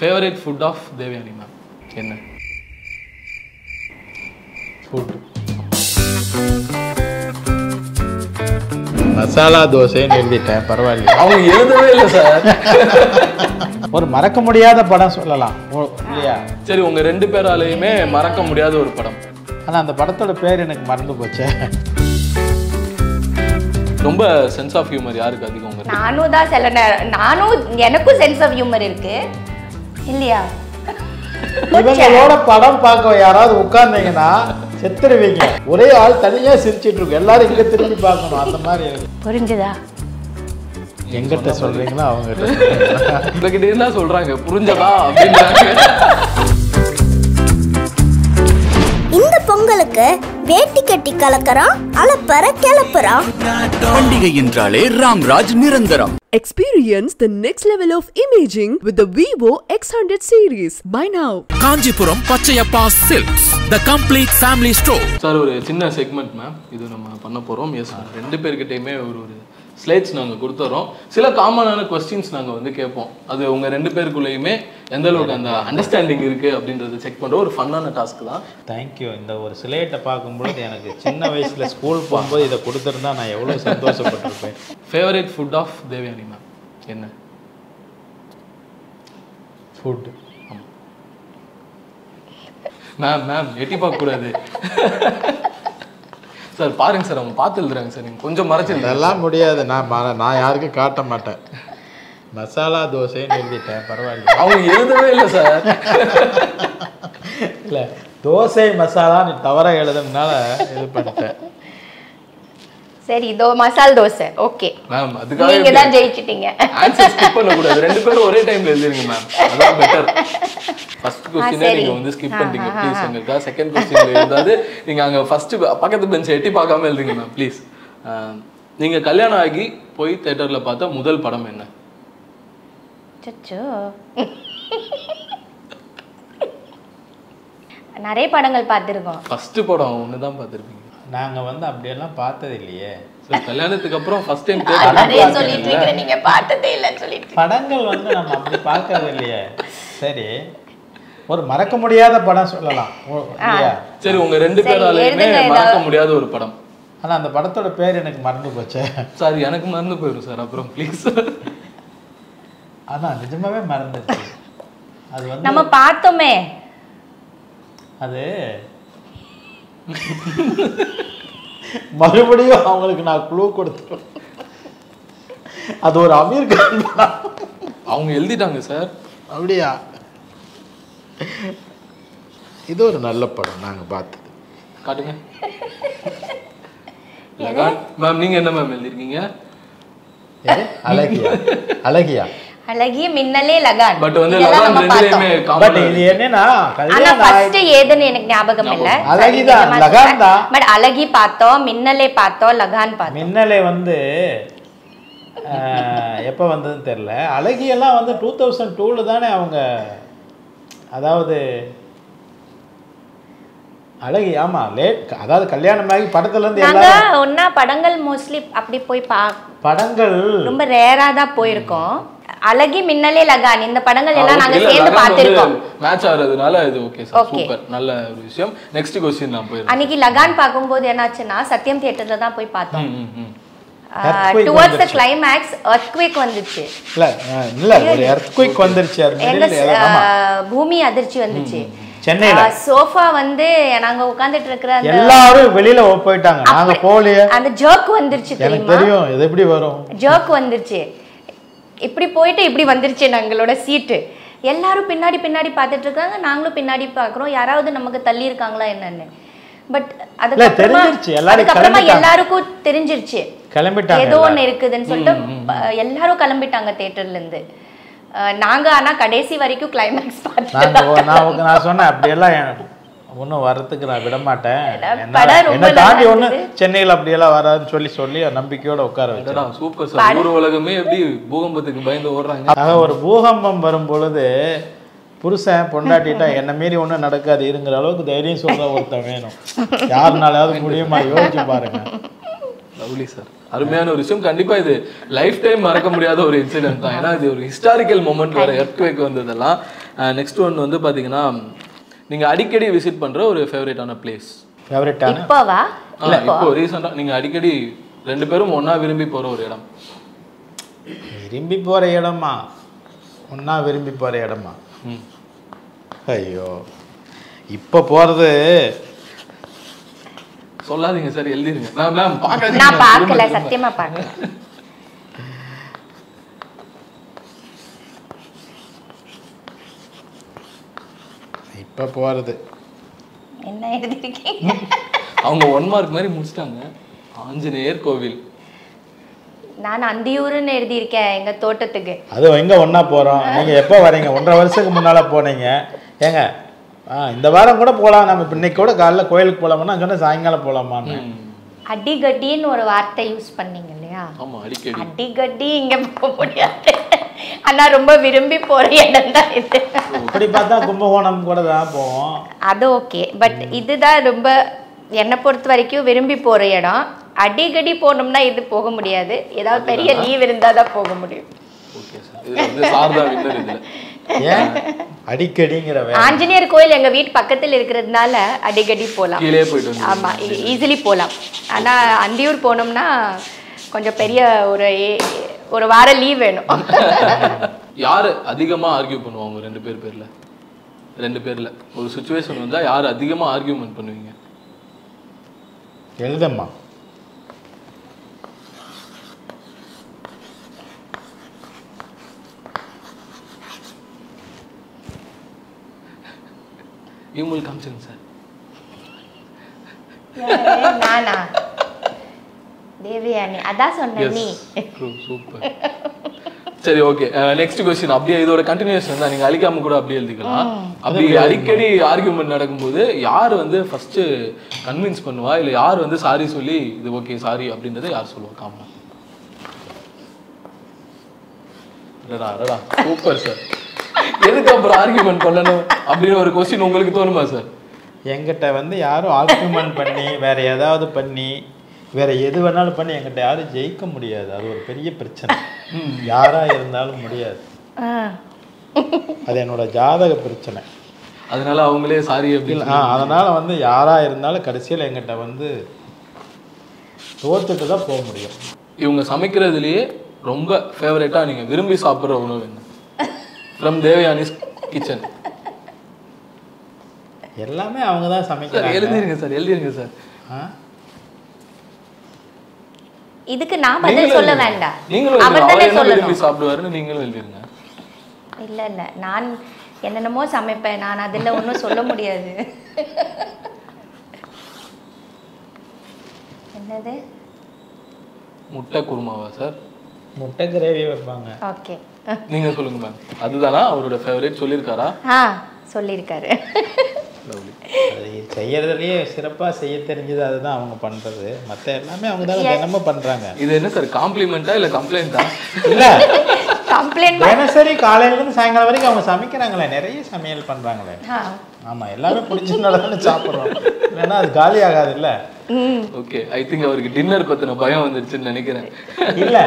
Favorite food of Devayani ma'am? Enna? Food. Masala dosa nu eluditen paravailla. Avu eludave illa sir. Oru marakka mudiyada padam sollalam. Illaya? Seri unga rendu peraleyume marakka mudiyada oru padam. Ana andha padathoda per enakku marandu poche. Romba sense of humor yaarukku adhigam unga? Nanu da selana. Nanu enakku sense of humor irukku. Illaya? இவங்களோட படம் பார்க்க யாராவது உட்கார்ந்தீங்கன்னா செத்துருவீங்க. ஒரே ஆள் தனியா சிரிச்சிட்டு இருக்கு, எல்லாரும் இங்க திரும்பி பார்க்கணும். அந்த மாதிரி புரிஞ்சதா? எங்கிட்ட சொல்றீங்களா அவங்ககிட்ட? உங்ககிட்ட என்ன சொல்றாங்க? புரிஞ்சதா அப்படின்றாங்க. இந்த பொங்கலுக்கு வேட்டி கட்டி கலக்கறான், அலப்பற கலப்பறான். பண்டிகை என்றாலே ராம்ராஜ் நிரந்தரம். Experience the next level of imaging with the Vivo X100 series. Buy now. Kanchipuram Pachaiyappas Silks, the complete family store. Sir, ஒரு சின்ன செக்மெண்ட் மேம் இது நம்ம பண்ண போறோம். எஸ் சார், ரெண்டு பேர்கிட்டயுமே ஒரு ஸ்லைட்ஸ் நாங்க கொடுத்துறோம். சில காமனான क्वेश्चंस நாங்க வந்து கேட்போம். அது உங்க ரெண்டு பேருக்குள்ளேயுமே எந்த அளவுக்கு அந்த அண்டர்ஸ்டாண்டிங் இருக்கு அப்படின்றதை செக் பண்ற ஒரு ஃபன்னான டாஸ்க் தான். Thank you. இந்த ஒரு ஸ்லைட்டை பாக்கும்போது எனக்கு சின்ன வயசுல ஸ்கூல் போகும்போது இத கொடுத்திருந்தா நான் எவ்வளவு சந்தோஷப்பட்டிருப்பேன். Favourite food of Devayani ma'am என்ன? ஃபுட். மேம் எட்டி பார்க்க கூடாது. சார் பாருங்க சார், அவங்க பார்த்து எழுதுறாங்க சார், நீங்கள் கொஞ்சம் மறைச்சிருந்தேன். எல்லாம் முடியாது, நான் யாருக்கும் காட்ட மாட்டேன். மசாலா தோசைன்னு எழுதிட்டேன், பரவாயில்ல. அவங்க எழுதவே இல்லை சார். இல்லை, தோசை மசாலா நீ தவறாக எழுதுனால இது பண்ணிட்டேன். சரி, இதோ மசால் தோசை. ஓகே மேம், அதுக்காக நீங்க தான் ஜெயிச்சிட்டீங்க. ஆன்சர் ஸ்கிப் பண்ண கூடாது, ரெண்டு பேரும் ஒரே டைம்ல எழுதிருங்க மேம், அதான் பெட்டர். ஃபர்ஸ்ட் क्वेश्चनே நீங்க வந்து ஸ்கிப் பண்ணிட்டீங்க, ப்ளீஸ். அங்க செகண்ட் क्वेश्चनல எழுதாது, நீங்க அங்க ஃபர்ஸ்ட் பக்கத்து பெஞ்ச் எட்டி பார்க்காம எழுதுங்க மேம், ப்ளீஸ். நீங்க கல்யாணம் ஆகி போய் தியேட்டர்ல பார்த்த முதல் படம் என்ன? சச்சோ, நிறைய படங்கள் பார்த்திருக்கோம். ஃபர்ஸ்ட் படம் ஒன்னு தான் பார்த்திருப்பீங்க. நாங்க வந்து அப்படியெல்லாம் பார்த்தது இல்லையே. கல்யாணத்துக்கு அப்புறம் ஃபர்ஸ்ட் டைம் தியேட்டர் சொல்லிட்டு இருக்கீங்க, நீங்க பார்த்ததே இல்லன்னு சொல்லிட்டு. படங்கள் வந்து நம்ம அப்படி பார்க்கறது இல்லையே. சரி, ஒரு மறக்க முடியாத படம் சொல்லலாம். சரி, உங்க ரெண்டு பேராலயுமே மறக்க முடியாத ஒரு படம். ஆனா அந்த படத்தோட பேர் எனக்கு மறந்து போச்சு சார். எனக்கு மறந்து போயிடும் சார், அப்புறம் ப்ளீஸ். அதான் நிஜமாவே மறந்துச்சு. அது வந்து நம்ம பார்த்தோமே, அது மறுபடியும் அவங்களுக்கு நான் க்ளூ கொடுத்தேன். அது ஒரு அமீர் கான். அவங்க எழுதிட்டாங்க சார். அப்படியா? இது ஒரு நல்ல படம், நாங்க பார்த்தது. காட்டுங்க மேம். நீங்க என்ன மேம் எழுதிருக்கீங்க? அழகியா அழகியா அழகிய மின்னலே லகான். பட் வந்து லகான் ரெண்டுலயே காம்பட். இது என்னன்னா கல்யாண ஃபர்ஸ்ட் ஏதன்னு எனக்கு ஞாபகம் இல்ல. அழகியா லகான் தான். பட் அழகி பார்த்தோம், மின்னலே பார்த்தோம், லகான் பார்த்தோம். மின்னலே வந்து எப்ப வந்ததுன்னு தெரியல. அழகி எல்லாம் வந்து 2002ல தானே அவங்க, அதாவது அழகி. ஆமா, லேட். அதாவது கல்யாணமாகி படத்துல இருந்து எல்லாம் ஒண்ணா படங்கள் மோஸ்ட்லி அப்படி போய் படங்கள் ரொம்ப ரேரா தான் போயிருக்கோம். அழகி, மின்னலே லகான், இந்த படங்கள் எல்லாம் நாங்க சேர்ந்து பார்த்திருக்கோம். மேட்ச் ஆறதுனால இது ஓகே சார், சூப்பர், நல்ல ஒரு விஷயம். நெக்ஸ்ட் क्वेश्चन நான் போறேன். அன்னைக்கு லகான் பாக்கும்போது என்னாச்சுன்னா சத்யம் தியேட்டர்ல தான் போய் பார்த்தோம். டுவர்ட்ஸ் தி கிளைமாக்ஸ் எர்த்குவேக் வந்துச்சு. இல்ல இல்ல ஒரு எர்த்குவேக் வந்துருச்சு. ஆமா, பூமி அதிர்ச்சி வந்துச்சு சென்னையில. சோஃபா வந்து நாங்க உட்கார்ந்துட்டு இருக்கற அந்த எல்லாரும் வெளியில போய்ட்டாங்க, நாங்க போகலையே. அந்த ஜர்க் வந்துருச்சு தெரியுமா? எனக்கு தெரியும் இது எப்படி வரும். ஜர்க் வந்துருச்சு, இப்படி போயிட்டு இப்படி வந்துருச்சு. நாங்களோட சீட்டு எல்லாரும் பின்னாடி பின்னாடி பார்த்துட்டு இருக்காங்க, நாங்களும் பின்னாடி பார்க்குறோம், யாராவது நமக்கு தள்ளி இருக்காங்களா என்னன்னு. பட் அதுக்கப்புறமா எல்லாருக்கும் தெரிஞ்சிருச்சு ஏதோ ஒன்று இருக்குதுன்னு சொல்லிட்டு எல்லாரும் கிளம்பிட்டாங்க தியேட்டர்ல இருந்து. நாங்க ஆனா கடைசி வரைக்கும் கிளைமேக்ஸ் பார்த்துட்டோம். நான் சொன்னேன் அப்படியெல்லாம் ஒன்றும் வரத்துக்கு நான் விட மாட்டேன், என்ன தாண்டி ஒன்று சென்னையில் அப்படியெல்லாம் வராதுன்னு சொல்லி சொல்லி நம்பிக்கையோட உட்கார வச்சிடலாம். Super sir. ஊர் உலகமே எப்படி பூகம்பத்துக்கு பயந்து ஓடுறாங்க. அதாவது ஒரு பூகம்பம் வரும் பொழுது புருஷன் பொண்டாட்டிட்டா என்ன மீறி ஒன்றும் நடக்காது இருங்கிற அளவுக்கு தைரியம் சொல்ற ஒருத்தன் வேணும். யாருனாலாவது முடியுமா? யோசிச்சு பாருங்க. லவ்லி சார், அருமையான ஒரு விஷயம். கண்டிப்பா இது லைஃப் டைம் மறக்க முடியாத ஒரு இன்சிடென்ட் தான். ஏன்னா இது ஒரு ஹிஸ்டாரிக்கல் மொமெண்ட். வர எர்த்குவேக் வந்ததெல்லாம் Next one வந்து பாத்தீங்கன்னா நீங்க அடிக்கடி விசிட் பண்ற ஒரு ஃபேவரட்டான பிளேஸ். ஃபேவரட்டான இப்போவா? இல்ல இப்போ ரீசன்ட்டா நீங்க அடிக்கடி ரெண்டு பேரும் ஒண்ணா விரும்பி போற ஒரு இடம். விரும்பி போற இடமா? ஒண்ணா விரும்பி போற இடமா? ஐயோ. இப்போ போறது சொல்லாதீங்க சார் எழுதிருங்க. நான் பார்க்கல. நான் பார்க்கல சத்தியமா பார்க்கல. இப்ப போறது என்ன எழுதிருக்கீங்க? அவங்க 1 மார்க் மாதிரி முடிச்சிட்டாங்க. ஆஞ்சநேயர் கோவில். நான் அந்தியூர்னு எழுதி இருக்கேன் எங்க தோட்டத்துக்கு. அது எங்க ஒண்ணா போறோம். நீங்க எப்ப வரீங்க? 1.5 வருஷத்துக்கு முன்னால போனீங்க. ஏங்க இந்த வாரம் கூட போலாம். நம்ம இன்னைக்கு கூட காலைல கோயிலுக்கு போலாம்னா சொன்ன சாயங்காலம் போலாமான்னு. அடிகட்டின்னு ஒரு வார்த்தை யூஸ் பண்ணீங்க இல்லையா? ஆமா அடிகட்டி. அடிகட்டி இங்க போக முடியாது. அண்ணா ரொம்ப விரும்பி போற இடம் தான் இது. அப்படி பார்த்தா கும்பகோணம் கூட தான் போவோம். அது ஓகே. பட் இதுதான் ரொம்ப என்னை பொறுத்த வரைக்கும் விரும்பி போற இடம். அடிக்கடி போனோம்னா இது போக முடியாது. ஏதாவது பெரிய லீவ் இருந்தாதான் போக முடியும். Okay sir. இது வந்து சாரதா வின்னர் இல்ல. ஏன் அடிக்கடிங்கற வேற ஆஞ்சநேயர் கோயில் எங்க வீட்டு பக்கத்துல இருக்குிறதுனால அடிக்கடி போலாம். கீழே போய்ட்டு வந்து ஆமா ஈஸிலி போலாம். ஆனா அந்தியூர் போனோம்னா கொஞ்சம் பெரிய ஒரு வார லீவ் வேணும். யார் அதிகமா ஆர்கியூ பண்ணுவாங்க ரெண்டு பேர் பேர்ல? ரெண்டு பேர்ல ஒரு சிச்சுவேஷன் வந்தா யார் அதிகமா ஆர்கியூமென்ட் பண்ணுவீங்க? எழுதம்மா. You will come soon, sir. நானா தேவயானி அதான் சொன்ன நீ. சூப்பர். சரி ஓகே நெக்ஸ்ட் क्वेश्चन. அப்படியே இதோட கண்டினியூஷன் தான். நீங்க அழிக்காம கூட அப்படியே எழுதிக்கலாம். அப்படி அடிக்கடி ஆர்கியுமென்ட் நடக்கும்போது யார் வந்து ஃபர்ஸ்ட் கன்வின்ஸ் பண்ணுவா இல்ல யார் வந்து சாரி சொல்லி இது ஓகே சாரி அப்படின்றதை யார் சொல்லுவா? காமா. ரடா ரடா சூப்பர் சார். எதுக்கு அப்புறம் ஆர்கியுமென்ட் பண்ணணும் அப்படின ஒரு क्वेश्चन உங்களுக்கு தோணுமா சார்? என்கிட்ட வந்து யாரும் ஆர்கியுமென்ட் பண்ணி வேற ஏதாவது பண்ணி வேற எது வேணாலும் பண்ணி என்கிட்ட யாரும் ஜெயிக்க முடியாது. அது ஒரு பெரிய பிரச்சனை. யாரா இருந்தாலும் முடியாது. அது என்னோட ஜாதக பிரச்சனை. அதனால அவங்களே சாரி அப்படின்னு அதனால வந்து யாரா இருந்தாலும் கடைசியில் என்கிட்ட வந்து தோத்துட்டு தான் போக முடியும். இவங்க சமைக்கிறதுலயே ரொம்ப ஃபேவரட்டா நீங்க விரும்பி சாப்பிட்ற உணவு என்ன? From Devayani's kitchen. எல்லாமே அவங்க தான் சமைக்கிறாங்க. எழுதிருங்க சார் எழுதிருங்க சார். இதுக்கு நான் பதில் சொல்ல வேண்டாம். அவர் தானே சொல்லணும். நீங்க சாப்பிடுவாருன்னு நீங்களும் எழுதிருங்க. இல்ல இல்ல நான் என்னென்னமோ சமைப்பேன். நான் அதில ஒண்ணும் சொல்ல முடியாது. என்னது? முட்டை குருமாவா சார்? முட்டை கிரேவி வைப்பாங்க. ஓகே நீங்க சொல்லுங்க மேம். அதுதானா அவரோட ஃபேவரட்? சொல்லிருக்காரா? ஆ சொல்லிருக்காரு. செய்யறதுலயே சிறப்பா செய்ய தெரிஞ்சது அதுதான் அவங்க பண்றது. மத்த எல்லாமே அவங்க தான் என்னமோ பண்றாங்க. இது என்ன சார் காம்ப்ளிமெண்டா இல்ல கம்ப்ளைண்டா? இல்ல கம்ப்ளைண்ட் தான சார். காலையில இருந்து சாயங்காலம் வரைக்கும் அவங்க சமைக்கறாங்களே. நிறைய சமையல் பண்றாங்களே. ஆமா எல்லாரும் புடிச்சனால சாப்பிடுறோம். இல்லனா அது காலி ஆகாது இல்ல. ஓகே ஐ திங்க் அவருக்கு டின்னர் பத்தின பயம் வந்துருச்சுன்னு நினைக்கிறேன். இல்ல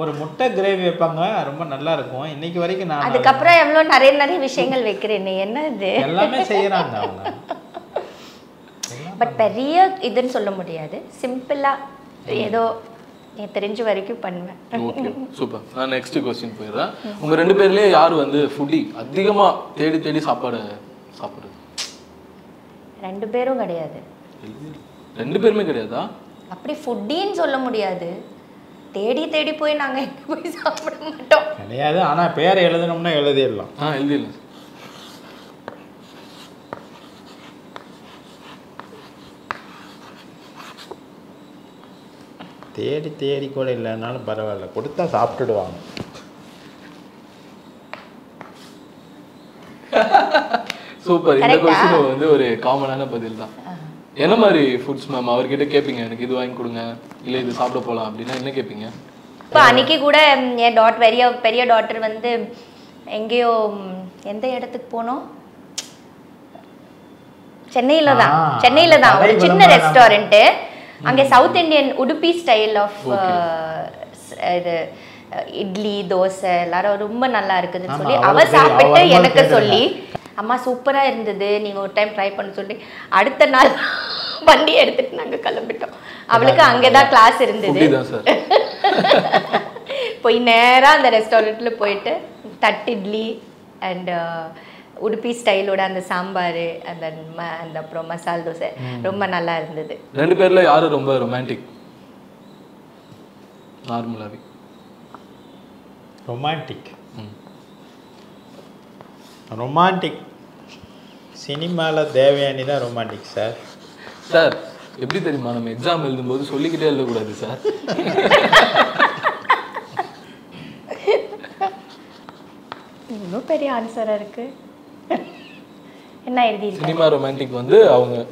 ஒரு முட்டை கிரேவி வைப்பாங்க ரொம்ப நல்லா இருக்கும். இன்னைக்கு வரைக்கும் நான் அதுக்கு அப்புறம் எவ்ளோ நிறைய நிறைய விஷயங்கள் வைக்கிறேன். என்ன இது எல்லாமே செய்றாங்க அவங்க. பட் பெரிய இதுன்னு சொல்ல முடியாது. சிம்பிளா ஏதோ நான் தெரிஞ்ச வரைக்கும் பண்ணுவேன். Okay super. நான் நெக்ஸ்ட் क्वेश्चन போயிரறேன். உங்க ரெண்டு பேர்லயே யார் வந்து ஃபுடி அதிகமா தேடி தேடி சாப்பாடு சாப்பிடுறது? ரெண்டு பேரும் கிடையாது. ரெண்டு பேருமே கிடையாதா? அப்படி ஃபுடின்னு சொல்ல முடியாது. தேடி தேடி போய் நாங்க எங்க போய் சாப்பிட மாட்டோம். கிடையாது. ஆனா பேர் எழுதணும்னா எழுதிடலாம். ஆ எழுதிடலாம். தேடி தேடி கூட இல்லைனாலும் பரவாயில்ல கொடுத்தா சாப்பிட்டுடுவாங்க. சூப்பர். இந்த கொஸ்டின் வந்து ஒரு காமனான பதில் தான். என்ன மாதிரி ஃபுட்ஸ் மேம் அவர்கிட்ட கேட்பீங்க? எனக்கு இது வாங்கி கொடுங்க இல்ல இது சாப்பிட போலாம் அப்படின்னா என்ன கேட்பீங்க? இப்போ அன்னைக்கு கூட என் டாட் பெரிய டாட்டர் வந்து எங்கேயோ எந்த இடத்துக்கு போனோம். சென்னையில தான் ஒரு சின்ன ரெஸ்டாரண்ட். அங்கே south Indian Udupi style of இது idli, dosa, lara rumba nalla irukudhu solli. Ava saapittu enakku solli. Amma super ah irundhudu. Neenga oru time try pannu solli. Adutha naal vandi eduthu nanga kalambittom. Avalukku ange da class irundhudu. Poi nera and the restaurant la poite tat idli and Udupi style oda and sambar and then and appo masala dosa romba nalla irundhudu. Rendu perla yaaru romba romantic? Normally. Romantic. Romantic. Cinema la Devayani da romantic sir. Sir, every time I am exam eludhumbodhu sollikite ellakudadhu sir. No periya answer ah irukku. Enna eludhi irukku? Cinema romantic vandu avanga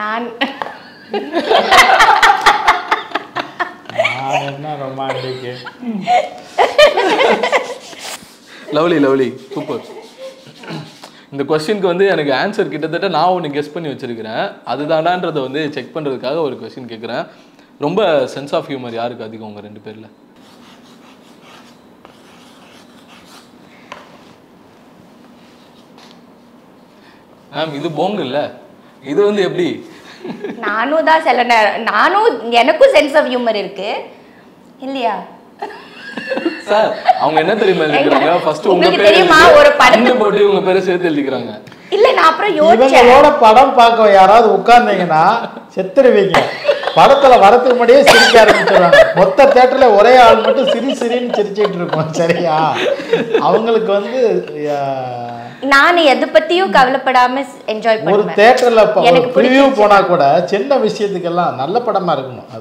naan romantic. Lovely, lovely. Super. The question is the answer. I guess that's check the question. Romba sense of humor. This is bongal. This is a sense of humor. Ilya. Sir, I don't know. First, you know,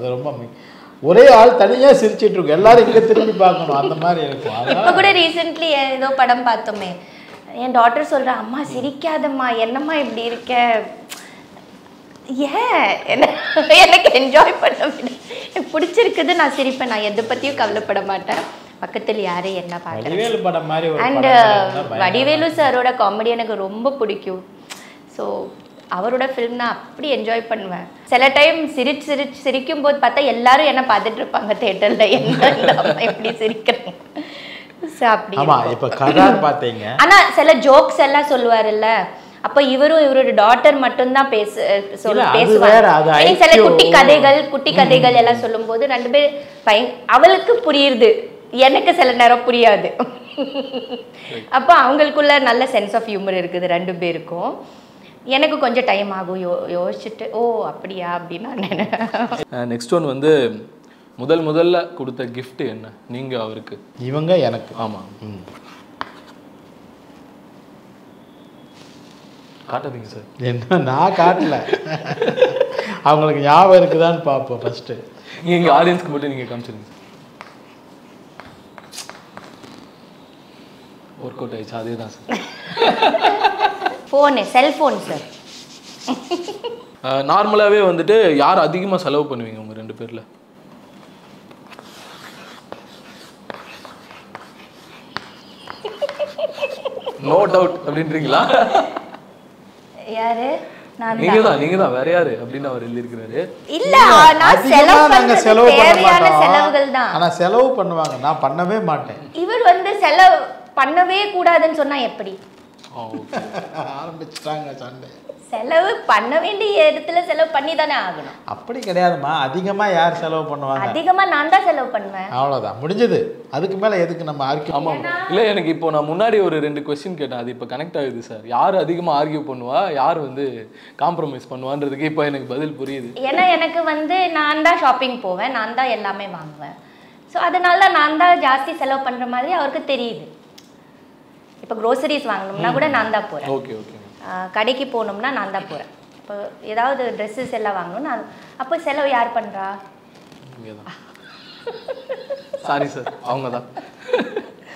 you ஒரே ஆள் தனியா சிரிச்சிட்டு இருக்கு. எல்லாரும் இங்க திரும்பி பார்க்கணும் அந்த மாதிரி இருக்கு. இப்ப கூட ரீசன்ட்லி ஏதோ படம் பார்த்தோமே. என் டாட்டர் சொல்றா அம்மா சிரிக்காதம்மா என்னம்மா இப்படி இருக்க? எனக்கு என்ஜாய் பண்ண விடு. எனக்கு பிடிச்சிருக்குது நான் சிரிப்பேன். நான் எதை பத்தியும் கவலைப்பட மாட்டேன். பக்கத்துல யாரே என்ன பார்க்கல. வடிவேலு படம் மாதிரி ஒரு படம். அண்ட் வடிவேலு சாரோட காமெடி எனக்கு ரொம்ப பிடிக்கும். சோ அவரோட ஃபிலிம்னா அப்படி என்ஜாய் பண்ணுவேன். சில டைம் சிரிக்கும் போது பார்த்தா எல்லாரும் என்ன பார்த்துட்டு இருப்பாங்க தியேட்டர்ல என்ன எப்படி சிரிக்கறாங்க. சோ அப்படி ஆமா இப்ப கரார் பாத்தீங்க. ஆனா சில ஜோக்ஸ் எல்லாம் சொல்வாருல்ல. அப்ப இவரும் இவரோட டாட்டர் மட்டும் தான் பேசுவாங்க. சில குட்டி கதைகள் எல்லாம் சொல்லும்போது ரெண்டு பேர் அவளுக்கு புரியுது. எனக்கு சில நேரம் புரியாது. அப்ப அவங்களுக்குள்ள நல்ல சென்ஸ் ஆஃப் ஹியூமர் இருக்குது ரெண்டு பேருக்கும். எனக்கு கொஞ்சம் டைம் ஆகும் யோசிச்சிட்டு ஓ அப்படியா அப்படினா நான் நெக்ஸ்ட் ஒன் வந்து முதல்ல கொடுத்த gift என்ன நீங்க அவருக்கு இவங்க எனக்கு ஆமா காட்டுவீங்க சார் என்ன நான் காட்டல அவங்களுக்கு ஞாபகம் இருக்குதான்னு பாப்போம் ஃபர்ஸ்ட் நீங்க ஆடியன்ஸ்க்கு மட்டும் நீங்க காமிச்சிருங்க வொர்க் அவுட் ஆயிச்சு அதே தான் sir Phone, cell phone, sir. Normally, who do you want to sell to you? No doubt. Who is that? You are. Okay. ஆரம்பிச்சிட்டாங்க சண்டை. செலவு பண்ண வேண்டிய இடத்துல செலவு பண்ணி தானே ஆகணும். அப்படி கிடையாதுமா. அதிகமா யார் செலவு பண்ணுவாங்க? அதிகமா நான் தான் செலவு பண்ணுவேன். அவ்வளவுதான் முடிஞ்சது. அதுக்கு மேல எதுக்கு நம்ம ஆர்கியூ ஆமா. இல்ல எனக்கு இப்போ நான் முன்னாடி ஒரு ரெண்டு क्वेश्चन கேட்டேன். அது இப்போ கனெக்ட் ஆகுது சார். யார் அதிகமா ஆர்கியூ பண்ணுவா? யார் வந்து காம்ப்ரமைஸ் பண்ணுவான்றதுக்கு இப்போ எனக்கு பதில் புரியுது. ஏன்னா எனக்கு வந்து நான் தான் ஷாப்பிங் போவேன். நான் தான் எல்லாமே வாங்குவேன். சோ அதனால நான் தான் ಜಾಸ್ತಿ செலவு பண்ற மாதிரி அவருக்கு தெரியுது. இப்ப groceries வாங்கணும்னா கூட நான் தான் போறேன். Okay okay. கடைக்கு போணும்னா நான் தான் போறேன். இப்ப ஏதாவது dresses எல்லாம் வாங்கணும்னா அப்ப செலவு யார் பண்றா? நீங்க தான். சாரி சார், அவங்க தான்.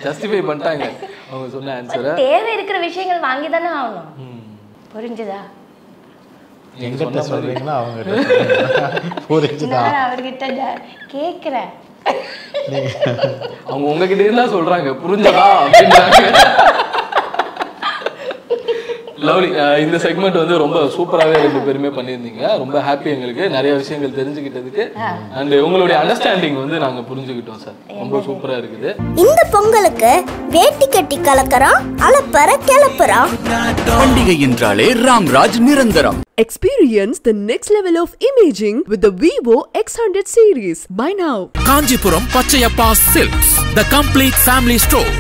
ஜஸ்டிஃபை பண்ணிட்டாங்க. அவங்க சொன்ன ஆன்சர். தேவை இருக்கிற விஷயங்கள் வாங்கி தான ஆவணும். புரிஞ்சதா? என்கிட்ட சொல்றீங்களா அவங்க? புரிஞ்சதா? நான் அவர்கிட்ட கேக்குறேன். அவங்க உங்ககிட்ட என்ன சொல்றாங்க புரிஞ்சதா அப்படின்றாங்க Lovely. In this segment, you are super aware of the happy and your understanding is very super. இந்த பொங்கலுக்கு வேட்டி கட்டி கலக்கறோம் அலப்பற கலப்பறோம் பண்டிகை என்றாலே ராம்ராஜ் நிரந்தரம். Experience the next level of imaging with the Vivo X100 series. Buy now. Kanchipuram Pachaiyappas Silks, the complete family store.